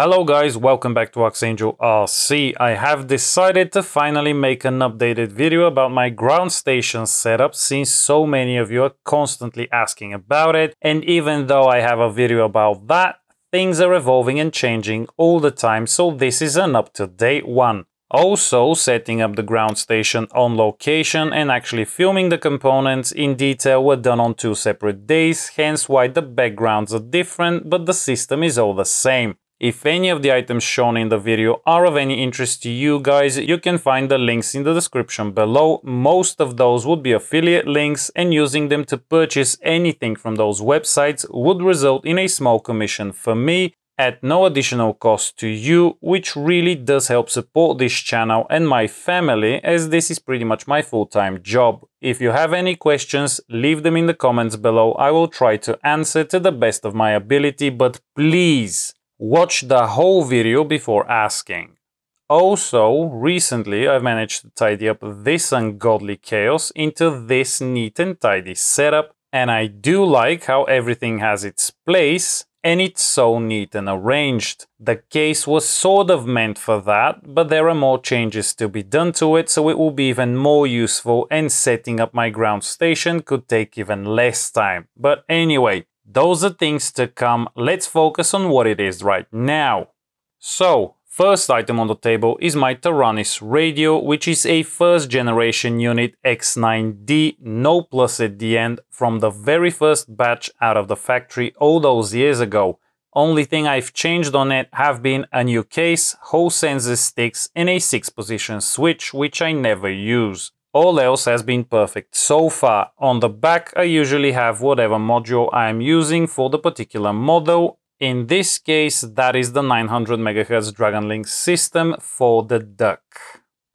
Hello guys, welcome back to ArxangelRC. I have decided to finally make an updated video about my ground station setup since so many of you are constantly asking about it, and even though I have a video about that, things are evolving and changing all the time, so this is an up-to-date one. Also, setting up the ground station on location and actually filming the components in detail were done on two separate days, hence why the backgrounds are different, but the system is all the same. If any of the items shown in the video are of any interest to you guys, you can find the links in the description below. Most of those would be affiliate links, and using them to purchase anything from those websites would result in a small commission for me, at no additional cost to you, which really does help support this channel and my family, as this is pretty much my full-time job. If you have any questions, leave them in the comments below. I will try to answer to the best of my ability, but please watch the whole video before asking. Also, recently I've managed to tidy up this ungodly chaos into this neat and tidy setup, and I do like how everything has its place, and it's so neat and arranged. The case was sort of meant for that, but there are more changes to be done to it, so it will be even more useful, and setting up my ground station could take even less time. But anyway, those are things to come. Let's focus on what it is right now. So, first item on the table is my Taranis radio, which is a first generation unit X9D, no plus at the end, from the very first batch out of the factory all those years ago. Only thing I've changed on it have been a new case, whole sensor sticks and a 6-position switch, which I never use. All else has been perfect so far. On the back I usually have whatever module I am using for the particular model. In this case, that is the 900 MHz Dragon Link system for the DUC.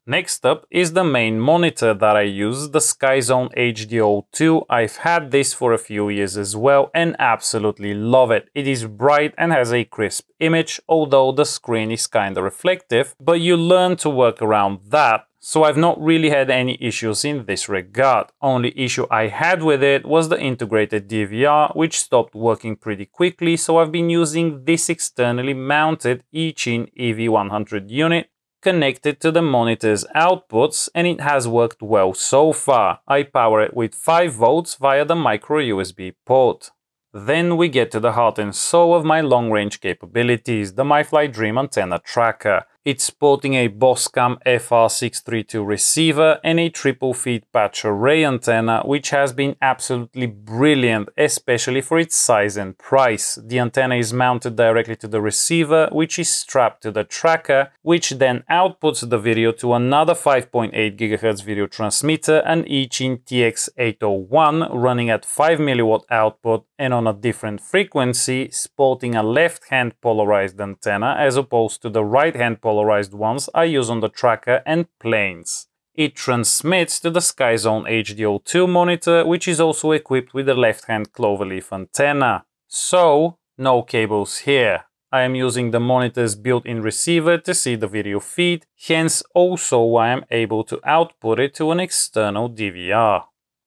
Next up is the main monitor that I use, the Skyzone HD02. I've had this for a few years as well and absolutely love it. It is bright and has a crisp image, although the screen is kinda reflective, but you learn to work around that, so I've not really had any issues in this regard. Only issue I had with it was the integrated DVR, which stopped working pretty quickly, so I've been using this externally mounted Eachine EV100 unit connected to the monitor's outputs, and it has worked well so far. I power it with 5 volts via the micro USB port. Then we get to the heart and soul of my long-range capabilities, the MyFly Dream antenna tracker. It's sporting a Boscam FR632 receiver and a triple-feed patch array antenna, which has been absolutely brilliant, especially for its size and price. The antenna is mounted directly to the receiver, which is strapped to the tracker, which then outputs the video to another 5.8 GHz video transmitter, an Eachine TX801 running at 5 mW output and on a different frequency, sporting a left-hand polarized antenna as opposed to the right-hand polarized ones I use on the tracker and planes. It transmits to the Skyzone HD02 monitor, which is also equipped with a left-hand cloverleaf antenna. So, no cables here. I am using the monitor's built-in receiver to see the video feed, hence also why I'm able to output it to an external DVR.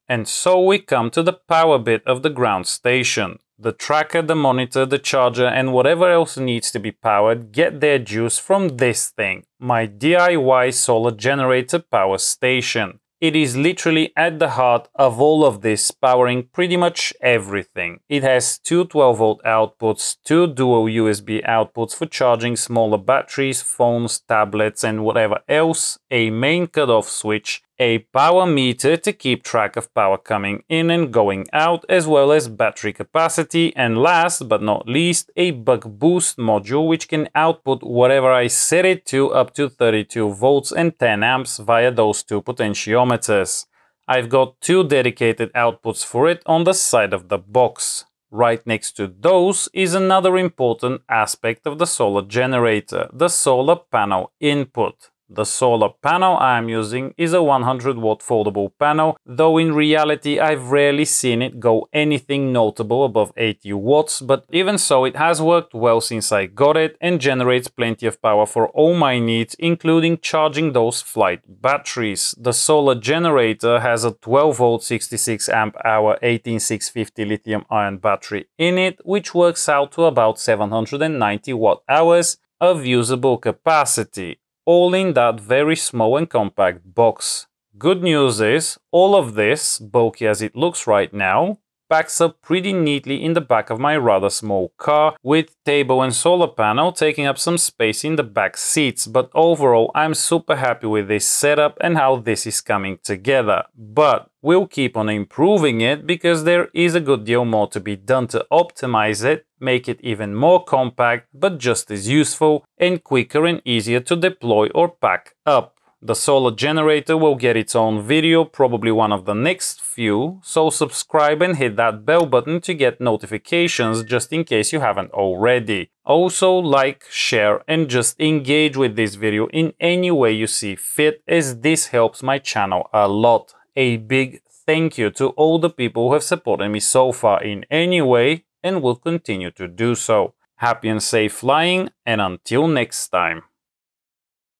And so we come to the power bit of the ground station. The tracker, the monitor, the charger and whatever else needs to be powered get their juice from this thing, my DIY solar generator power station. It is literally at the heart of all of this, powering pretty much everything. It has two 12-volt outputs, two dual USB outputs for charging smaller batteries, phones, tablets and whatever else, a main cutoff switch, a power meter to keep track of power coming in and going out, as well as battery capacity, and last but not least, a buck boost module which can output whatever I set it to up to 32 volts and 10 amps via those two potentiometers. I've got two dedicated outputs for it on the side of the box. Right next to those is another important aspect of the solar generator, the solar panel input. The solar panel I am using is a 100-watt foldable panel, though in reality I've rarely seen it go anything notable above 80 watts, but even so it has worked well since I got it and generates plenty of power for all my needs, including charging those flight batteries. The solar generator has a 12-volt 66Ah 18650 lithium-ion battery in it, which works out to about 790 watt-hours, of usable capacity, all in that very small and compact box. Good news is, all of this, bulky as it looks right now, packs up pretty neatly in the back of my rather small car, with table and solar panel taking up some space in the back seats, but overall I'm super happy with this setup and how this is coming together. But we'll keep on improving it, because there is a good deal more to be done to optimize it, make it even more compact, but just as useful, and quicker and easier to deploy or pack up. The solar generator will get its own video, probably one of the next few, so subscribe and hit that bell button to get notifications just in case you haven't already. Also like, share and just engage with this video in any way you see fit, as this helps my channel a lot. A big thank you to all the people who have supported me so far in any way and will continue to do so. Happy and safe flying, and until next time.